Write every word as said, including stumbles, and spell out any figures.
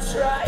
try.